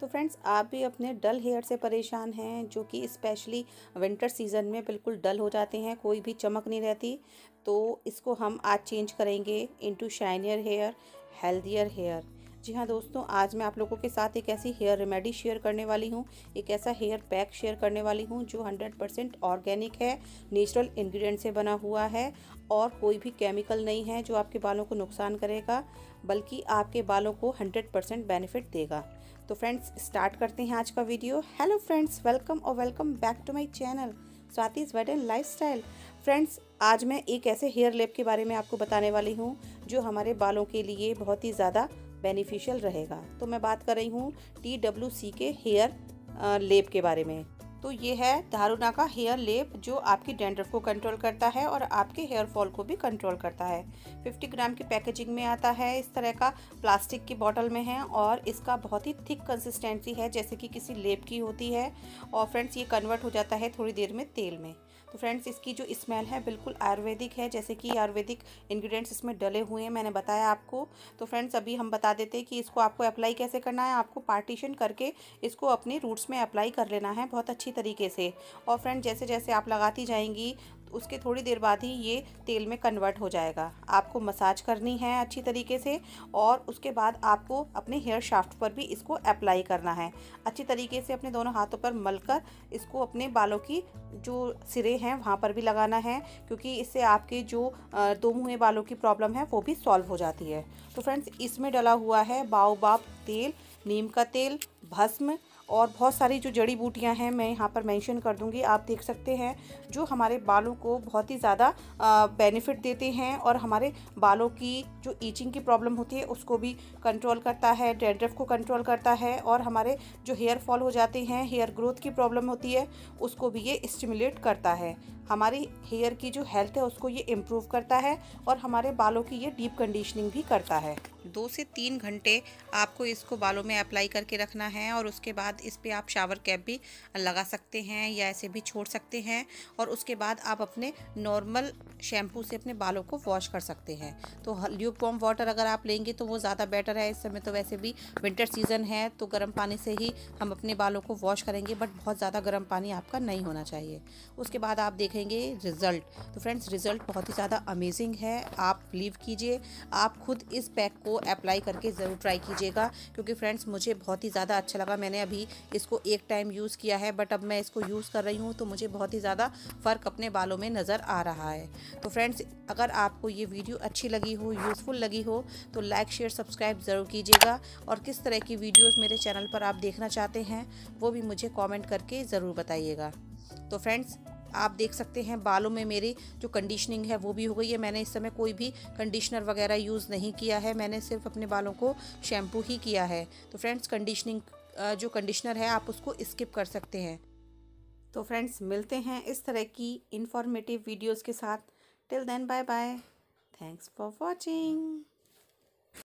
तो फ्रेंड्स, आप भी अपने डल हेयर से परेशान हैं जो कि स्पेशली विंटर सीज़न में बिल्कुल डल हो जाते हैं, कोई भी चमक नहीं रहती, तो इसको हम आज चेंज करेंगे into shinier hair, healthier hair. जी हाँ दोस्तों, आज मैं आप लोगों के साथ एक ऐसी हेयर रेमेडी शेयर करने वाली हूँ, एक ऐसा हेयर पैक शेयर करने वाली हूँ जो 100% ऑर्गेनिक है, नेचुरल इंग्रेडिएंट से बना हुआ है और कोई भी केमिकल नहीं है जो आपके बालों को नुकसान करेगा, बल्कि आपके बालों को 100% बेनिफिट देगा। तो फ्रेंड्स, स्टार्ट करते हैं आज का वीडियो। हेलो फ्रेंड्स, वेलकम और welcome back to my channel Swati's world and lifestyle. Friends, आज मैं एक ऐसे हेयर लेप के बारे में आपको बताने वाली हूँ जो हमारे बालों के लिए बहुत ही ज़्यादा बेनिफिशियल रहेगा। तो मैं बात कर रही हूँ TWC के हेयर लेप के बारे में। तो ये है दारुना का हेयर लेप जो आपकी डैंड्रफ को कंट्रोल करता है और आपके हेयर फॉल को भी कंट्रोल करता है। 50 ग्राम की पैकेजिंग में आता है, इस तरह का प्लास्टिक की बॉटल में है और इसका बहुत ही थिक कंसिस्टेंसी है जैसे कि किसी लेप की होती है। और फ्रेंड्स, ये कन्वर्ट हो जाता है थोड़ी देर में तेल में। तो फ्रेंड्स, इसकी जो स्मेल है बिल्कुल आयुर्वेदिक है, जैसे कि आयुर्वेदिक इंग्रेडिएंट्स इसमें डले हुए हैं, मैंने बताया आपको। तो फ्रेंड्स, अभी हम बता देते हैं कि इसको आपको अप्लाई कैसे करना है। आपको पार्टीशन करके इसको अपने रूट्स में अप्लाई कर लेना है बहुत अच्छी तरीके से। और फ्रेंड्स, जैसे जैसे आप लगाती जाएंगी उसके थोड़ी देर बाद ही ये तेल में कन्वर्ट हो जाएगा। आपको मसाज करनी है अच्छी तरीके से और उसके बाद आपको अपने हेयर शाफ्ट पर भी इसको अप्लाई करना है अच्छी तरीके से। अपने दोनों हाथों पर मलकर इसको अपने बालों की जो सिरे हैं वहाँ पर भी लगाना है, क्योंकि इससे आपके जो दो मुँहे बालों की प्रॉब्लम है वो भी सॉल्व हो जाती है। तो फ्रेंड्स, इसमें डला हुआ है बाओबाब तेल, नीम का तेल, भस्म और बहुत सारी जो जड़ी बूटियां हैं मैं यहाँ पर मेंशन कर दूंगी, आप देख सकते हैं, जो हमारे बालों को बहुत ही ज़्यादा बेनिफिट देते हैं और हमारे बालों की जो ईचिंग की प्रॉब्लम होती है उसको भी कंट्रोल करता है, डैंड्रफ को कंट्रोल करता है और हमारे जो हेयर फॉल हो जाते हैं, हेयर ग्रोथ की प्रॉब्लम होती है उसको भी ये स्टिमुलेट करता है। हमारी हेयर की जो हेल्थ है उसको ये इम्प्रूव करता है और हमारे बालों की ये डीप कंडीशनिंग भी करता है। 2 से 3 घंटे आपको इसको बालों में अप्लाई करके रखना है और उसके बाद इस पे आप शावर कैप भी लगा सकते हैं या ऐसे भी छोड़ सकते हैं। और उसके बाद आप अपने नॉर्मल शैम्पू से अपने बालों को वॉश कर सकते हैं। तो ल्यूकवार्म वाटर अगर आप लेंगे तो वो ज़्यादा बेटर है। इस समय तो वैसे भी विंटर सीजन है तो गर्म पानी से ही हम अपने बालों को वॉश करेंगे, बट बहुत ज़्यादा गर्म पानी आपका नहीं होना चाहिए। उसके बाद आप देखेंगे रिज़ल्ट। तो फ्रेंड्स, रिज़ल्ट बहुत ही ज़्यादा अमेजिंग है, आप बिलीव कीजिए। आप खुद इस पैक को अप्लाई करके ज़रूर ट्राई कीजिएगा, क्योंकि फ्रेंड्स मुझे बहुत ही ज़्यादा अच्छा लगा। मैंने अभी इसको एक टाइम यूज़ किया है, बट अब मैं इसको यूज़ कर रही हूँ तो मुझे बहुत ही ज़्यादा फ़र्क अपने बालों में नज़र आ रहा है। तो फ्रेंड्स, अगर आपको ये वीडियो अच्छी लगी हो, यूज़फुल लगी हो तो लाइक, शेयर, सब्सक्राइब ज़रूर कीजिएगा। और किस तरह की वीडियोज़ मेरे चैनल पर आप देखना चाहते हैं वो भी मुझे कॉमेंट करके ज़रूर बताइएगा। तो फ्रेंड्स, आप देख सकते हैं बालों में मेरी जो कंडीशनिंग है वो भी हो गई है। मैंने इस समय कोई भी कंडीशनर वगैरह यूज़ नहीं किया है, मैंने सिर्फ अपने बालों को शैम्पू ही किया है। तो फ्रेंड्स, कंडीशनिंग जो कंडीशनर है आप उसको स्किप कर सकते हैं। तो फ्रेंड्स, मिलते हैं इस तरह की इन्फॉर्मेटिव वीडियोज़ के साथ। Till then, bye bye, thanks for watching.